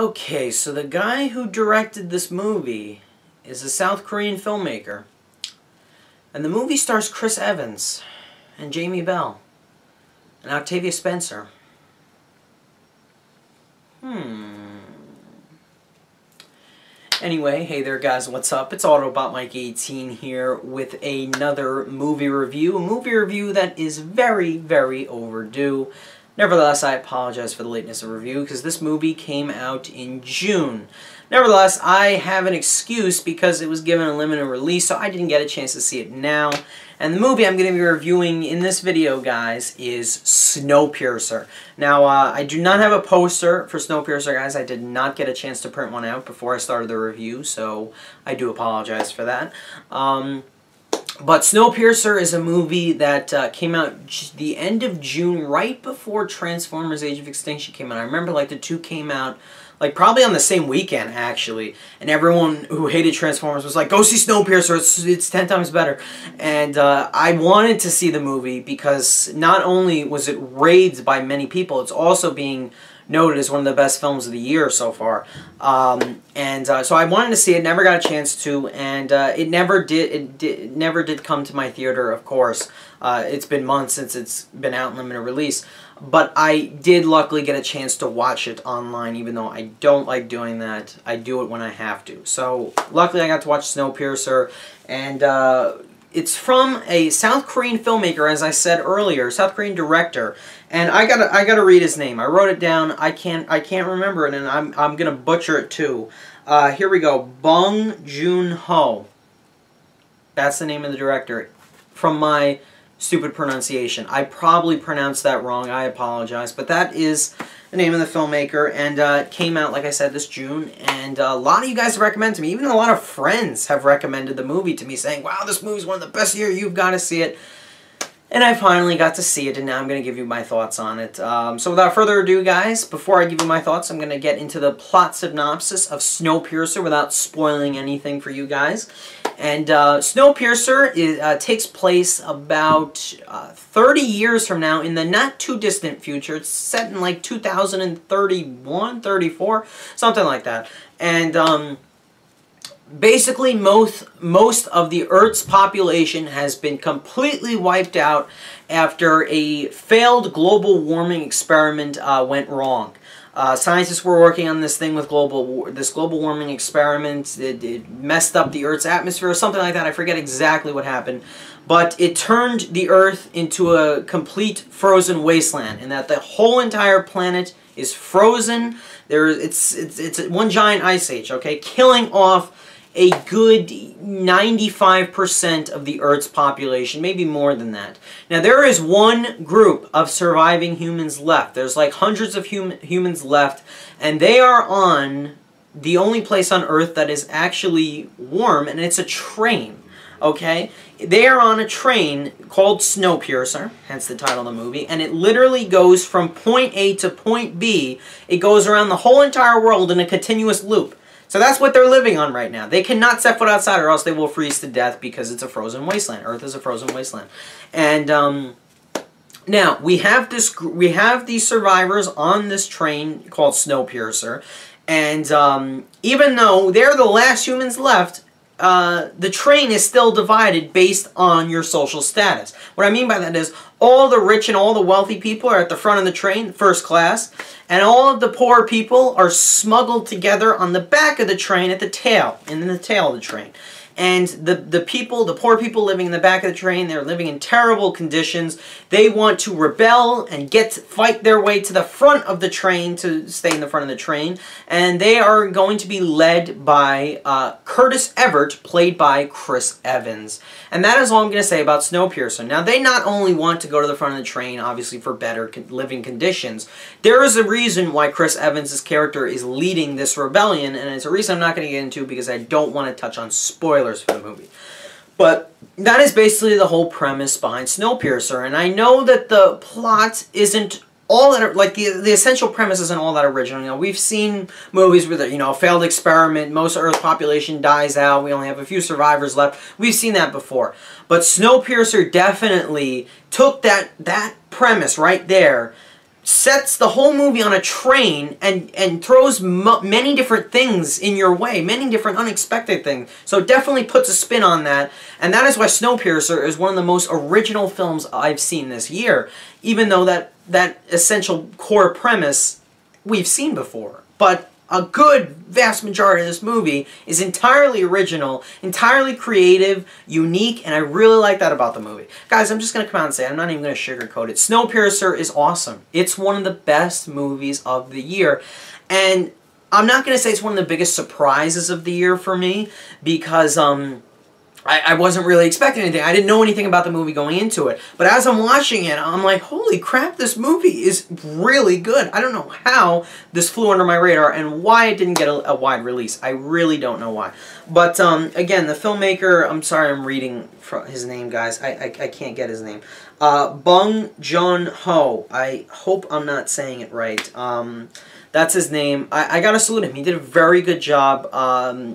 Okay, so the guy who directed this movie is a South Korean filmmaker. And the movie stars Chris Evans and Jamie Bell and Octavia Spencer. Anyway, hey there guys, what's up? It's MovieReviewMike18 here with another movie review. A movie review that is very, very overdue. Nevertheless, I apologize for the lateness of review because this movie came out in June. Nevertheless, I have an excuse because it was given a limited release, so I didn't get a chance to see it now. And the movie I'm going to be reviewing in this video, guys, is Snowpiercer. Now, I do not have a poster for Snowpiercer, guys. I did not get a chance to print one out before I started the review, so I do apologize for that. But Snowpiercer is a movie that came out the end of June, right before Transformers: Age of Extinction came out. I remember like the two came out like probably on the same weekend, actually. And everyone who hated Transformers was like, go see Snowpiercer, it's 10 times better. And I wanted to see the movie because not only was it raved by many people, it's also being noted as one of the best films of the year so far. So I wanted to see it, never got a chance to, and it never did come to my theater, of course. It's been months since it's been out in limited release, but I did luckily get a chance to watch it online, even though I don't like doing that. I do it when I have to. So luckily I got to watch Snowpiercer, and it's from a South Korean filmmaker, as I said earlier, South Korean director, and I gotta read his name. I wrote it down. I can't remember it, and I'm gonna butcher it too. Here we go. Bong Joon-ho. That's the name of the director. From my stupid pronunciation, I probably pronounced that wrong. I apologize, but that is the name of the filmmaker, and it came out, like I said, this June, and a lot of you guys recommend to me, even a lot of friends have recommended the movie to me, saying, wow, this movie's one of the best year, you've got to see it. And I finally got to see it, and now I'm going to give you my thoughts on it. So without further ado, guys, before I give you my thoughts, I'm going to get into the plot synopsis of Snowpiercer without spoiling anything for you guys. And Snowpiercer takes place about 30 years from now in the not-too-distant future. It's set in, like, 2031, 34, something like that. And basically most of the Earth's population has been completely wiped out after a failed global warming experiment went wrong. Scientists were working on this thing with this global warming experiment. It messed up the Earth's atmosphere or something like that. I forget exactly what happened. But it turned the Earth into a complete frozen wasteland, and that the whole entire planet is frozen. It's one giant ice age, okay? Killing off a good 95% of the Earth's population, maybe more than that. Now, there is one group of surviving humans left. There's like hundreds of humans left, and they are on the only place on Earth that is actually warm, and it's a train, okay? They are on a train called Snowpiercer, hence the title of the movie, and it literally goes from point A to point B. It goes around the whole entire world in a continuous loop. So that's what they're living on right now. They cannot set foot outside or else they will freeze to death because it's a frozen wasteland. Earth is a frozen wasteland. And now we have these survivors on this train called Snowpiercer. And even though they're the last humans left, the train is still divided based on your social status. What I mean by that is all the rich and all the wealthy people are at the front of the train, first class, and all of the poor people are smuggled together on the back of the train at the tail, and in the tail of the train. And the poor people living in the back of the train, they're living in terrible conditions. They want to rebel and fight their way to the front of the train, to stay in the front of the train. And they are going to be led by Curtis Everett, played by Chris Evans. And that is all I'm going to say about Snowpiercer. Now, they not only want to go to the front of the train, obviously for better living conditions. There is a reason why Chris Evans' character is leading this rebellion, and it's a reason I'm not going to get into because I don't want to touch on spoilers for the movie. But that is basically the whole premise behind Snowpiercer, and I know that the plot isn't all that, like, the essential premise isn't all that original. You know, we've seen movies with, you know, a failed experiment, most of Earth's population dies out, we only have a few survivors left. We've seen that before. But Snowpiercer definitely took that premise right there, sets the whole movie on a train and throws many different things in your way, many different unexpected things. So it definitely puts a spin on that, and that is why Snowpiercer is one of the most original films I've seen this year, even though that essential core premise we've seen before. But a good vast majority of this movie is entirely original, entirely creative, unique, and I really like that about the movie. Guys, I'm just going to come out and say, I'm not even going to sugarcoat it. Snowpiercer is awesome. It's one of the best movies of the year. And I'm not going to say it's one of the biggest surprises of the year for me, because I wasn't really expecting anything. I didn't know anything about the movie going into it. But as I'm watching it, I'm like, holy crap, this movie is really good. I don't know how this flew under my radar and why it didn't get a wide release. I really don't know why. But again, the filmmaker, I'm sorry I'm reading his name, guys. I can't get his name. Bong Joon-ho. I hope I'm not saying it right. That's his name. I gotta salute him. He did a very good job,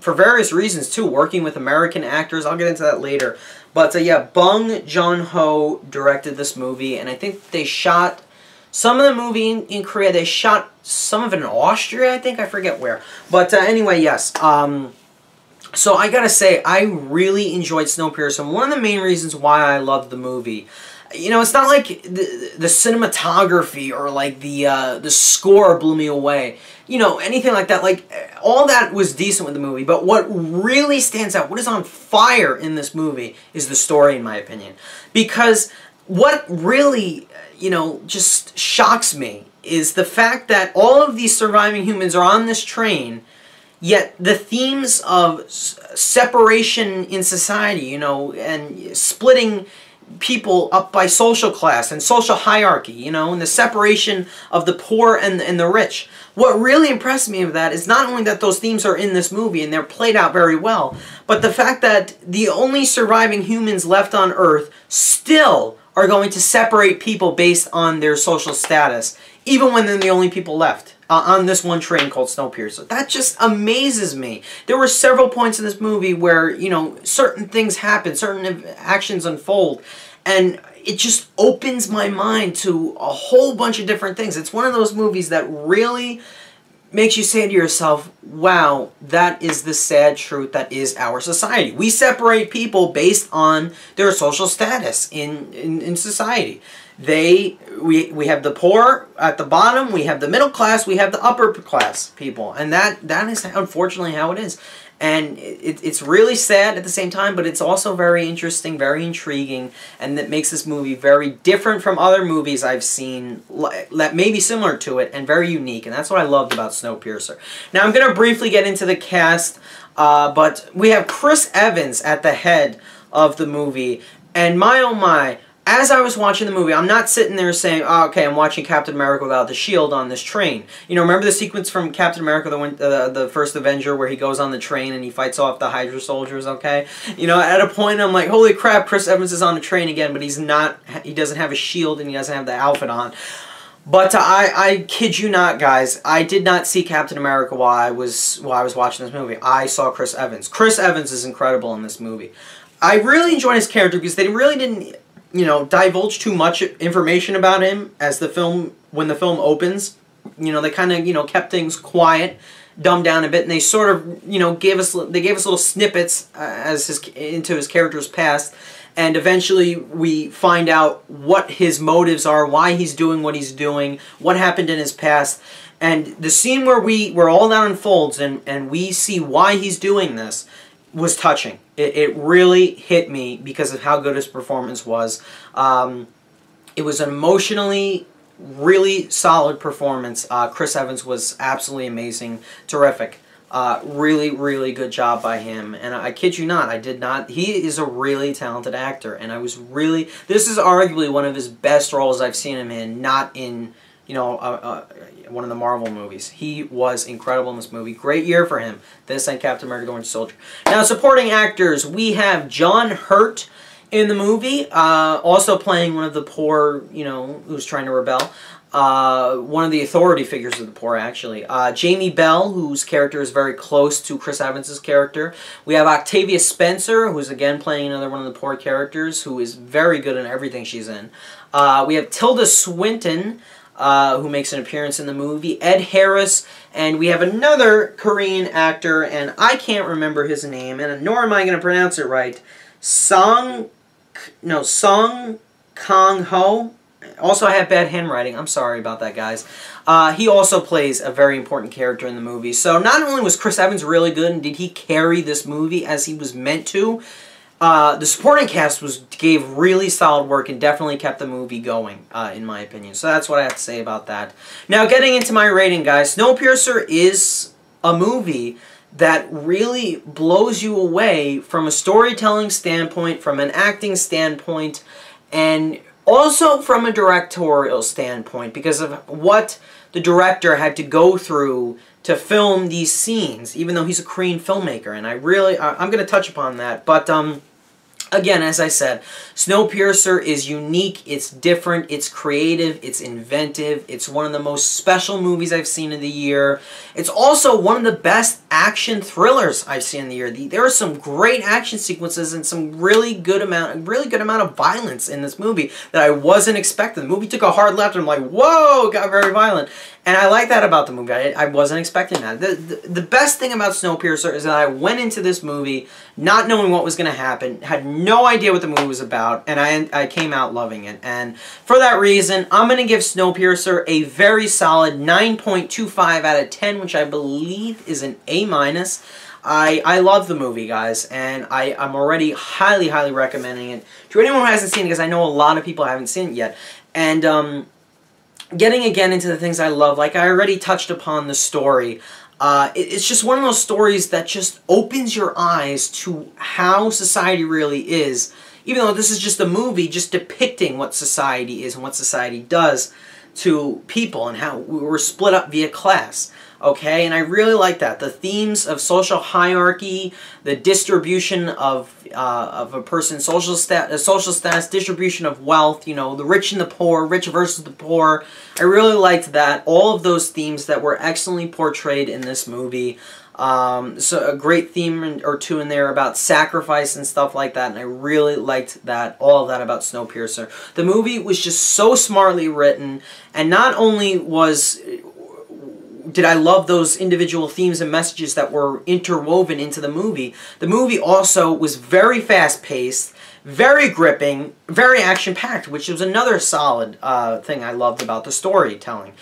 for various reasons, too, working with American actors. I'll get into that later. But, yeah, Bong Joon-ho directed this movie, and I think they shot some of the movie in Korea. They shot some of it in Austria, I think. I forget where. But, anyway, yes. So, I gotta say, I really enjoyed Snowpiercer. And one of the main reasons why I loved the movie, you know, it's not like the cinematography or like the score blew me away. You know, anything like that. Like, all that was decent with the movie. But what really stands out, what is on fire in this movie, is the story, in my opinion. Because what really, you know, just shocks me is the fact that all of these surviving humans are on this train, yet the themes of separation in society, you know, and splitting people up by social class and social hierarchy, you know, and the separation of the poor and the rich. What really impressed me with that is not only that those themes are in this movie and they're played out very well, but the fact that the only surviving humans left on Earth still are going to separate people based on their social status, even when they're the only people left on this one train called Snowpiercer. That just amazes me. There were several points in this movie where, you know, certain things happen, certain actions unfold, and it just opens my mind to a whole bunch of different things. It's one of those movies that really makes you say to yourself, wow, that is the sad truth that is our society. We separate people based on their social status in society. We have the poor at the bottom, we have the middle class, we have the upper class people, and that is unfortunately how it is. And it's really sad at the same time, but it's also very interesting, very intriguing, and that makes this movie very different from other movies I've seen that may be similar to it and very unique, and that's what I loved about Snowpiercer. Now I'm going to briefly get into the cast, but we have Chris Evans at the head of the movie, and my oh my, as I was watching the movie, I'm not sitting there saying, oh, okay, I'm watching Captain America without the shield on this train. You know, remember the sequence from Captain America, the first Avenger, where he goes on the train and he fights off the Hydra soldiers, okay? You know, at a point I'm like, holy crap, Chris Evans is on the train again, but he's not, he doesn't have a shield and he doesn't have the outfit on. But I kid you not, guys, I did not see Captain America while I was watching this movie. I saw Chris Evans. Chris Evans is incredible in this movie. I really enjoyed his character because they really didn't, you know, divulge too much information about him as the film, when the film opens. You know, they kind of, you know, kept things quiet, dumbed down a bit, and they sort of, you know, gave us little snippets as into his character's past, and eventually we find out what his motives are, why he's doing what he's doing, what happened in his past. And the scene where all that unfolds and we see why he's doing this was touching. It really hit me because of how good his performance was. It was an emotionally really solid performance. Chris Evans was absolutely amazing, terrific. Really, really good job by him. And I kid you not, I did not... He is a really talented actor, and I was really... This is arguably one of his best roles I've seen him in, not in, you know, one of the Marvel movies. He was incredible in this movie. Great year for him. This and Captain America: The Winter Soldier. Now, supporting actors, we have John Hurt in the movie, also playing one of the poor, you know, who's trying to rebel. One of the authority figures of the poor, actually. Jamie Bell, whose character is very close to Chris Evans' character. We have Octavia Spencer, who's again playing another one of the poor characters, who is very good in everything she's in. We have Tilda Swinton, who makes an appearance in the movie, Ed Harris, and we have another Korean actor, and I can't remember his name, and nor am I going to pronounce it right, Song Kang-ho. Also, I have bad handwriting. I'm sorry about that, guys. He also plays a very important character in the movie. So not only was Chris Evans really good, and did he carry this movie as he was meant to, the supporting cast gave really solid work and definitely kept the movie going, in my opinion. So that's what I have to say about that. Now, getting into my rating, guys. Snowpiercer is a movie that really blows you away from a storytelling standpoint, from an acting standpoint, and also from a directorial standpoint, because of what the director had to go through to film these scenes, even though he's a Korean filmmaker, and I'm going to touch upon that, but again, as I said, Snowpiercer is unique, it's different, it's creative, it's inventive, it's one of the most special movies I've seen of the year. It's also one of the best action thrillers I've seen in the year. There are some great action sequences and some really good amount of violence in this movie that I wasn't expecting. The movie took a hard left and I'm like, whoa, got very violent. And I like that about the movie. I wasn't expecting that. The best thing about Snowpiercer is that I went into this movie not knowing what was going to happen, had no idea what the movie was about, and I came out loving it. And for that reason, I'm going to give Snowpiercer a very solid 9.25 out of 10, which I believe is an A-. I love the movie, guys, and I'm already highly, highly recommending it to anyone who hasn't seen it, because I know a lot of people haven't seen it yet. And, getting again into the things I love, like I already touched upon the story, it's just one of those stories that just opens your eyes to how society really is, even though this is just a movie just depicting what society is and what society does to people and how we're split up via class. Okay, and I really like that. The themes of social hierarchy, the distribution of a person's social status, distribution of wealth, you know, the rich and the poor, rich versus the poor. I really liked that. All of those themes that were excellently portrayed in this movie. So a great theme or two in there about sacrifice and stuff like that, and I really liked that, all of that about Snowpiercer. The movie was just so smartly written, and not only was... did I love those individual themes and messages that were interwoven into the movie. The movie also was very fast-paced, very gripping, very action-packed, which was another solid thing I loved about the storytelling.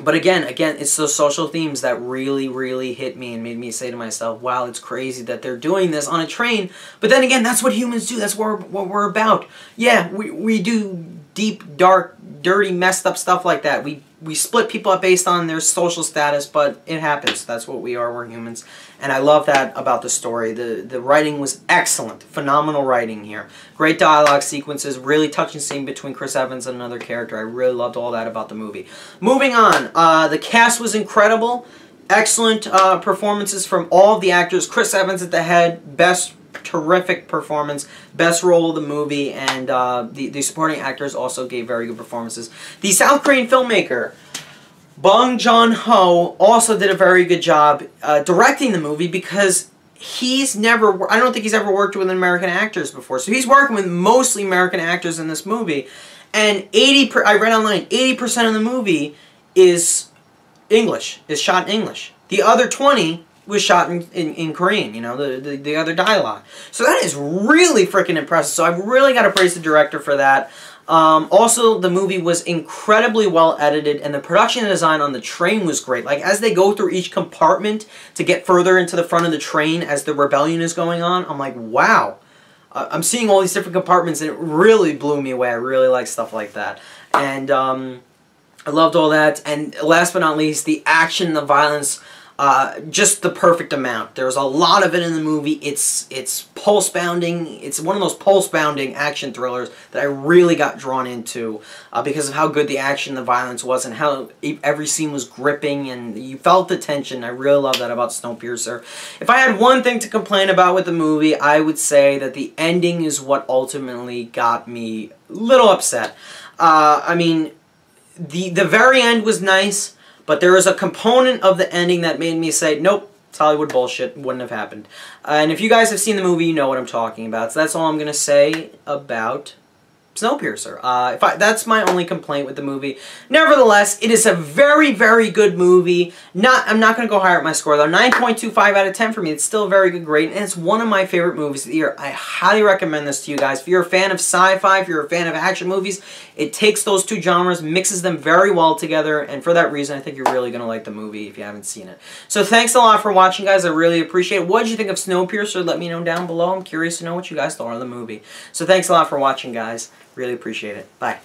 But again, it's those social themes that really, really hit me and made me say to myself, wow, it's crazy that they're doing this on a train. But then again, that's what humans do. That's what we're about. Yeah, we do deep, dark, dirty, messed up stuff like that. We split people up based on their social status, but it happens. That's what we are. We're humans. And I love that about the story. The writing was excellent. Phenomenal writing here. Great dialogue sequences. Really touching scene between Chris Evans and another character. I really loved all that about the movie. Moving on. The cast was incredible. Excellent performances from all of the actors. Chris Evans at the head. Best, terrific performance. Best role of the movie. And the supporting actors also gave very good performances. The South Korean filmmaker, Bong Joon-ho, also did a very good job directing the movie, because he's never... I don't think he's ever worked with American actors before. So he's working with mostly American actors in this movie. And I read online, 80% of the movie is English, is shot in English. The other 20 was shot in Korean, you know, the other dialogue. So that is really freaking impressive. So I've really got to praise the director for that. Also, the movie was incredibly well edited, and the production design on the train was great. Like, as they go through each compartment to get further into the front of the train as the rebellion is going on, I'm like, wow. I'm seeing all these different compartments, and it really blew me away. I really like stuff like that. And I loved all that. And last but not least, the action, the violence... just the perfect amount. There's a lot of it in the movie. It's pulse-bounding. It's one of those pulse-bounding action thrillers that I really got drawn into because of how good the action, the violence was, and how every scene was gripping, and you felt the tension. I really love that about Snowpiercer. If I had one thing to complain about with the movie, I would say that the ending is what ultimately got me a little upset. I mean, the very end was nice, but there is a component of the ending that made me say, nope, it's Hollywood bullshit, wouldn't have happened. And if you guys have seen the movie, you know what I'm talking about. So that's all I'm going to say about Snowpiercer. That's my only complaint with the movie. Nevertheless, it is a very, very good movie. I'm not going to go higher at my score, though. 9.25 out of 10 for me. It's still a very good grade, and it's one of my favorite movies of the year. I highly recommend this to you guys. If you're a fan of sci-fi, if you're a fan of action movies, it takes those two genres, mixes them very well together, and for that reason, I think you're really going to like the movie if you haven't seen it. So thanks a lot for watching, guys. I really appreciate it. What did you think of Snowpiercer? Let me know down below. I'm curious to know what you guys thought of the movie. So thanks a lot for watching, guys. Really appreciate it. Bye.